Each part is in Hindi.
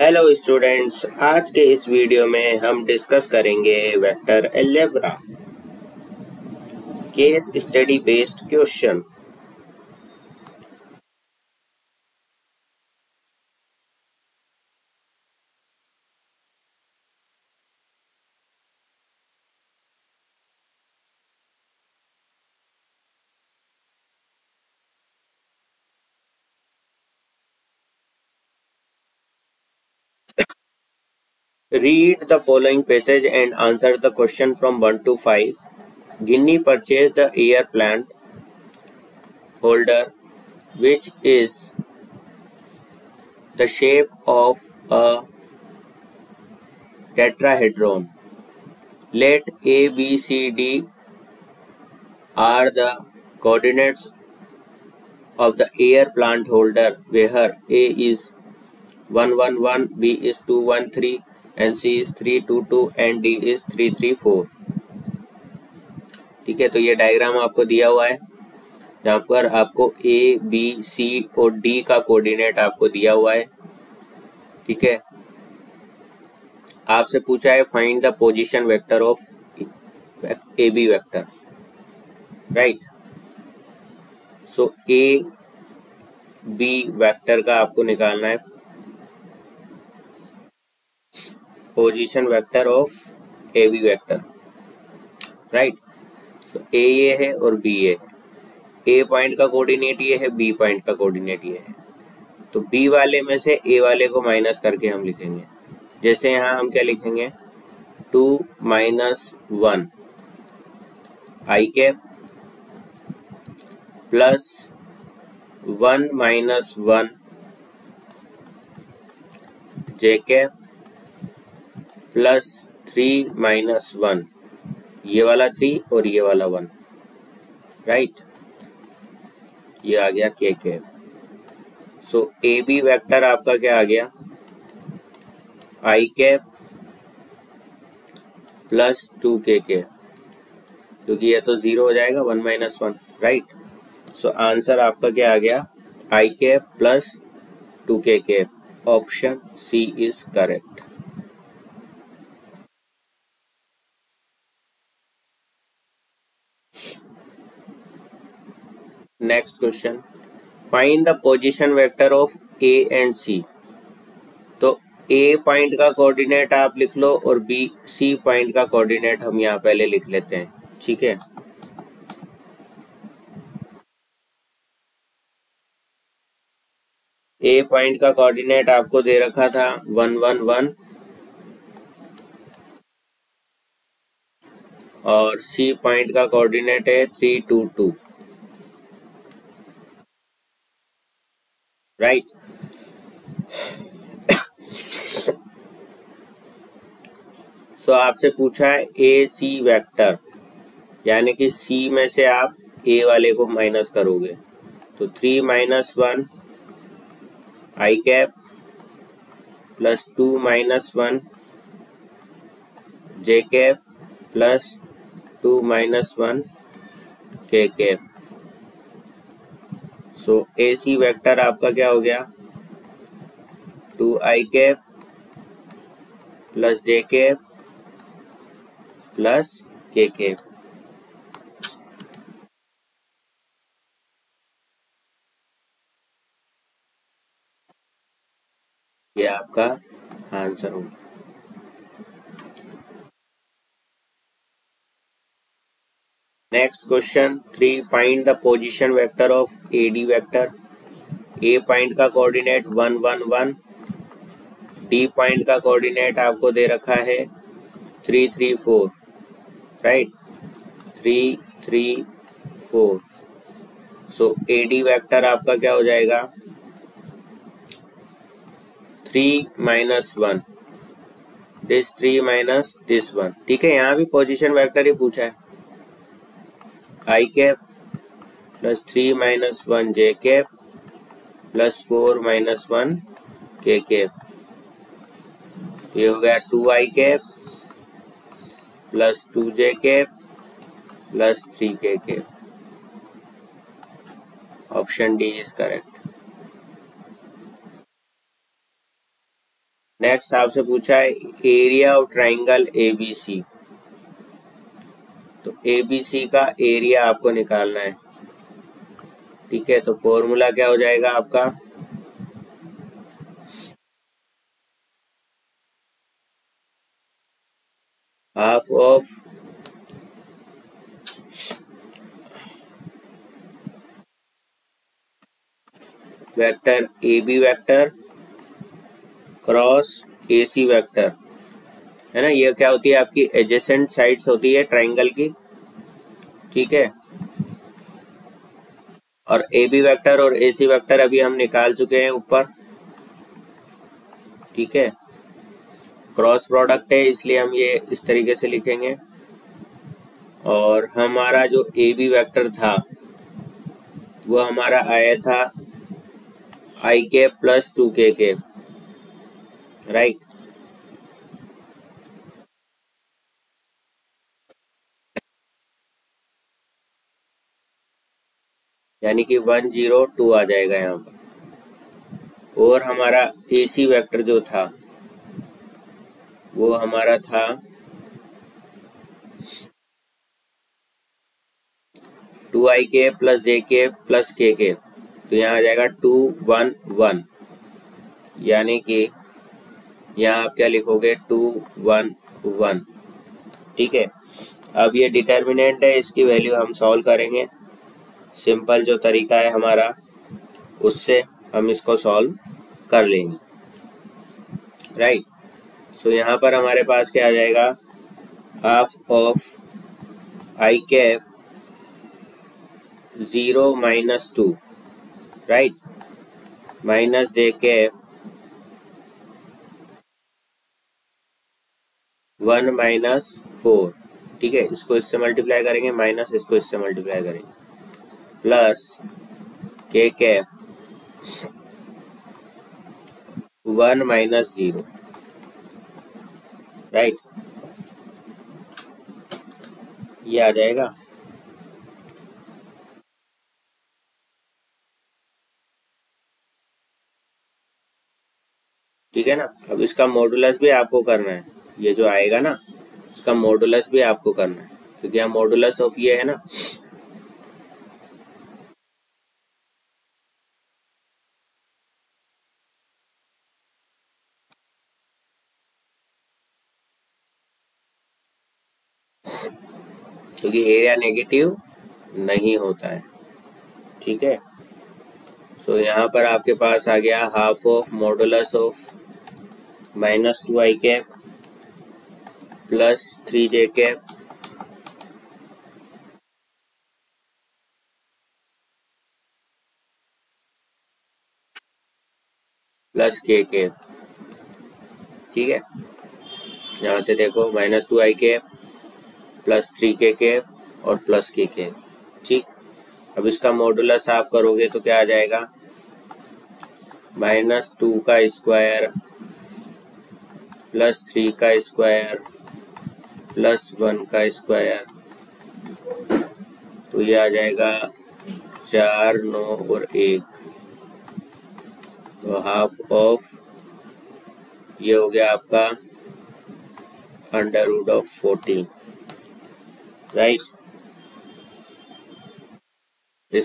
हेलो स्टूडेंट्स, आज के इस वीडियो में हम डिस्कस करेंगे vector algebra case study based question. Read the following passage and answer the question from 1 to 5. Ginny purchased the air plant holder, which is the shape of a tetrahedron. Let A, B, C, D are the coordinates of the air plant holder, where A is 111, B is 213. And C is 322 and D is 334। ठीक है, तो ये डायग्राम आपको दिया हुआ है जहाँ पर आपको ए बी सी और डी का कोऑर्डिनेट आपको दिया हुआ है। ठीक है, आपसे पूछा है find the position vector of A B vector, right. So A B vector का आपको निकालना है position vector of A B vector, right. तो ए ये है और बी ये है, ए पॉइंट का कोऑर्डिनेट ये है, बी पॉइंट का कोऑर्डिनेट ये है। तो बी वाले में से ए वाले को माइनस करके हम लिखेंगे, जैसे यहाँ हम क्या लिखेंगे 2 - 1 I cap plus 1 - 1 J cap plus 3 - 1, ये वाला 3 और ये वाला 1, राइट। ये आ गया के के। सो ए बी वैक्टर आपका क्या आ गया आई कैप प्लस 2 के, क्योंकि ये तो 0 हो जाएगा 1 - 1, राइट। सो आंसर आपका क्या आ गया आई cap plus 2 K. Option C is correct. Next question, find the position vector of A and C. तो ए पॉइंट का कोऑर्डिनेट आप लिख लो और बी सी पॉइंट का कोऑर्डिनेट हम यहाँ पहले लिख लेते हैं, ठीक है। ए पॉइंट का कोऑर्डिनेट आपको दे रखा था 1 - 1 और सी पॉइंट का कोऑर्डिनेट है 3 - 2, राइट। सो आपसे पूछा है ए सी वेक्टर, यानी कि सी में से आप ए वाले को माइनस करोगे। तो 3 - 1 I cap plus 2 - 1 J cap plus 2 - 1 K cap. So A C vector आपका क्या हो गया 2 I cap plus J cap plus के कैप। ये आपका आंसर होगा। Next question 3, find the position vector of A D vector. A point का कोऑर्डिनेट 1 - 1, डी पॉइंट का कोऑर्डिनेट आपको दे रखा है 3 - 3, 4, right 3 - 3, 4। So A D vector आपका क्या हो जाएगा 3 - 1 दिस 3 - 1, ठीक है। यहाँ भी पोजीशन वेक्टर ही पूछा है आई cap plus 3 - 1 J cap plus 4 - 1 K cap. ये हो गया 2 I cap plus 2 J cap plus 3 K cap. Option D is correct. Next आपसे पूछा है एरिया ऑफ ट्राइंगल एबीसी, तो एबीसी का एरिया आपको निकालना है। ठीक है, तो फॉर्मूला क्या हो जाएगा आपका, half of vector AB vector cross AC vector, है ना। ये क्या होती है आपकी एडजेसेंट साइड्स होती है ट्राइंगल की। ठीक है, और एबी वेक्टर और एसी वेक्टर अभी हम निकाल चुके हैं ऊपर। ठीक है, क्रॉस प्रोडक्ट है इसलिए हम ये इस तरीके से लिखेंगे। और हमारा जो एबी वेक्टर था वो हमारा आया था आई के प्लस 2k के, राइट। यानी कि 102 आ जाएगा यहाँ पर। और हमारा AC वेक्टर जो था वो हमारा था टू आई के प्लस जे के प्लस के के, तो यहाँ आ जाएगा 211। यानी कि यहाँ आप क्या लिखोगे 211। ठीक है, अब ये डिटर्मिनेंट है, इसकी वैल्यू हम सॉल्व करेंगे। सिंपल जो तरीका है हमारा उससे हम इसको सॉल्व कर लेंगे, राइट। सो यहाँ पर हमारे पास क्या आ जाएगा, half of I cap 0 - 2, right, minus J cap 1 - 4। ठीक है, इसको इससे मल्टीप्लाई करेंगे, माइनस इसको इससे मल्टीप्लाई करेंगे, प्लस के कैप 1 - 0, राइट। ये आ जाएगा। ठीक है ना, अब इसका मॉडुलस भी आपको करना है, ये जो आएगा ना इसका मॉडुलस भी आपको करना है, क्योंकि यहाँ मॉडुलस ऑफ ये है ना। क्योंकि एरिया नेगेटिव नहीं होता है। ठीक है, सो यहाँ पर आपके पास आ गया half of modulus of -2i cap plus 3j cap plus k cap. ठीक है, यहाँ से देखो -2i cap plus 3k cap और प्लस k कैप। ठीक, अब इसका मॉडुलस आप करोगे तो क्या आ जाएगा, -2 का स्क्वायर प्लस 3 का स्क्वायर प्लस 1 का स्क्वायर, तो ये आ जाएगा 4, 9 और 1। तो हाफ ऑफ ये हो गया आपका √14, राइट,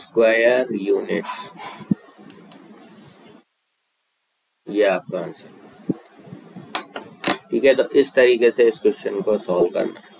स्क्वायर यूनिट्स। ये आपका आंसर। ठीक है, तो इस तरीके से इस क्वेश्चन को सॉल्व करना है।